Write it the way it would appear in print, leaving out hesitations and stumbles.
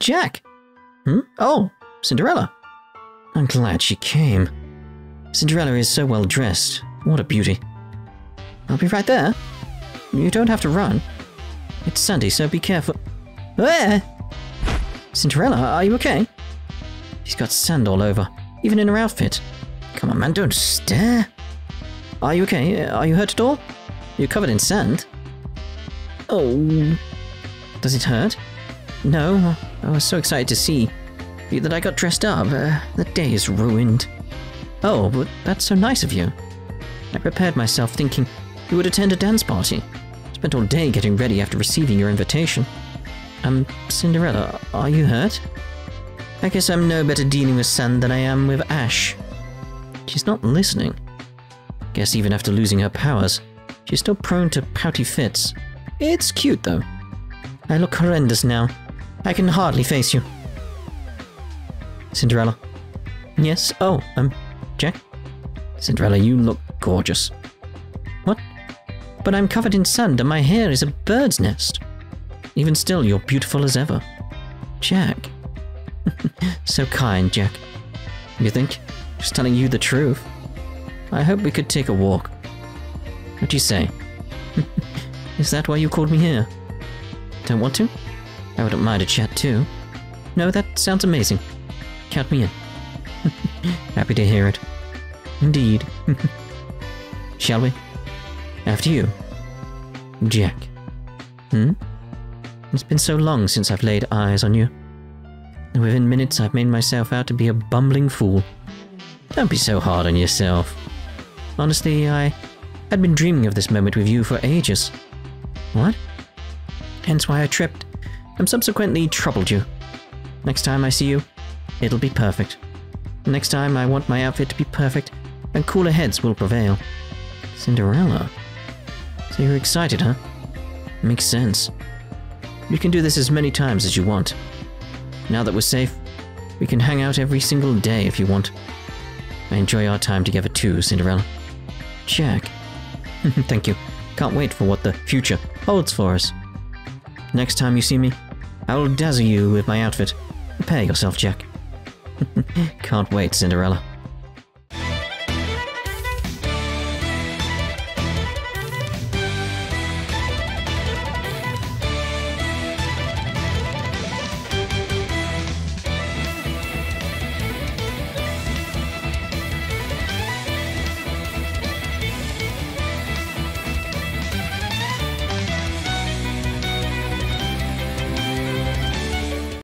Jack! Hmm? Oh, Cinderella. I'm glad she came. Cinderella is so well dressed. What a beauty. I'll be right there. You don't have to run. It's Sunday, so be careful. Ah! Cinderella, are you okay? She's got sand all over, even in her outfit. Come on, man, don't stare. Are you okay? Are you hurt at all? You're covered in sand. Oh. Does it hurt? No. I was so excited to see you that I got dressed up. The day is ruined. Oh, but that's so nice of you. I prepared myself thinking you would attend a dance party. Spent all day getting ready after receiving your invitation. Cinderella, are you hurt? I guess I'm no better dealing with sand than I am with ash. She's not listening. Guess even after losing her powers, she's still prone to pouty fits. It's cute, though. I look horrendous now. I can hardly face you. Cinderella. Yes? Oh, Jack? Cinderella, you look gorgeous. What? But I'm covered in sand and my hair is a bird's nest. Even still, you're beautiful as ever. Jack. So kind, Jack. You think? Just telling you the truth. I hope we could take a walk. What do you say? Is that why you called me here? Don't want to? I wouldn't mind a chat too. No, that sounds amazing. Count me in. Happy to hear it. Indeed. Shall we? After you. Jack. Hmm? It's been so long since I've laid eyes on you. And within minutes I've made myself out to be a bumbling fool. Don't be so hard on yourself. Honestly, I had been dreaming of this moment with you for ages. What? Hence why I tripped and subsequently troubled you. Next time I see you, it'll be perfect. Next time I want my outfit to be perfect and cooler heads will prevail. Cinderella? So you're excited, huh? Makes sense. You can do this as many times as you want. Now that we're safe, we can hang out every single day if you want. I enjoy our time together too, Cinderella. Jack. Thank you. Can't wait for what the future holds for us. Next time you see me, I will dazzle you with my outfit. Prepare yourself, Jack. Can't wait, Cinderella.